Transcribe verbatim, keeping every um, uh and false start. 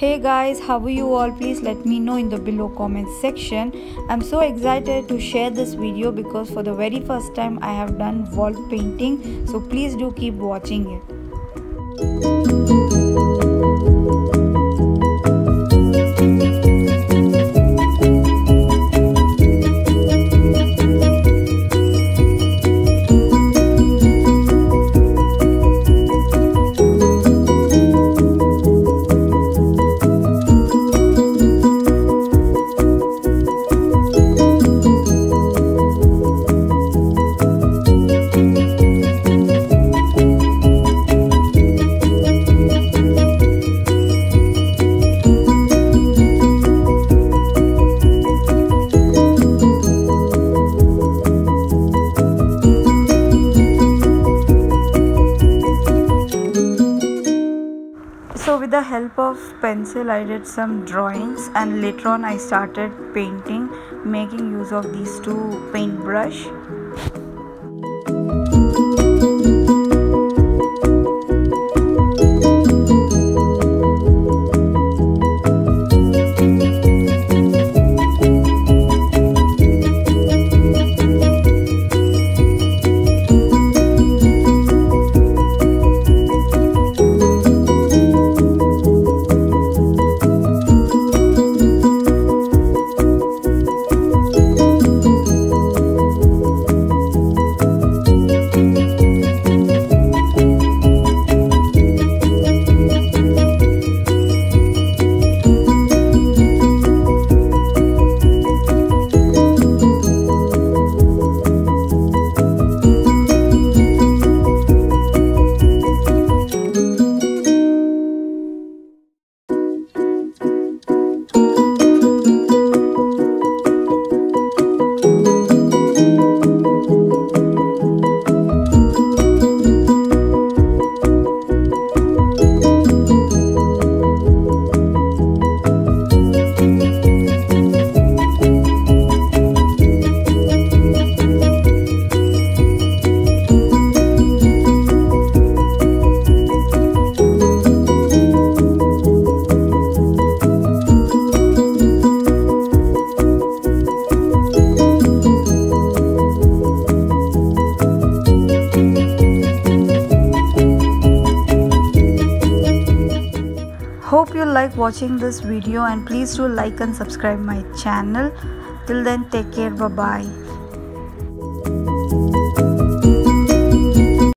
Hey guys, how are you all? Please let me know in the below comments section. I'm so excited to share this video because for the very first time I have done wall painting, so please do keep watching it. So with the help of pencil I did some drawings and later on I started painting, making use of these two paintbrush. Hope you like watching this video and please do like and subscribe my channel. Till then, take care, bye bye.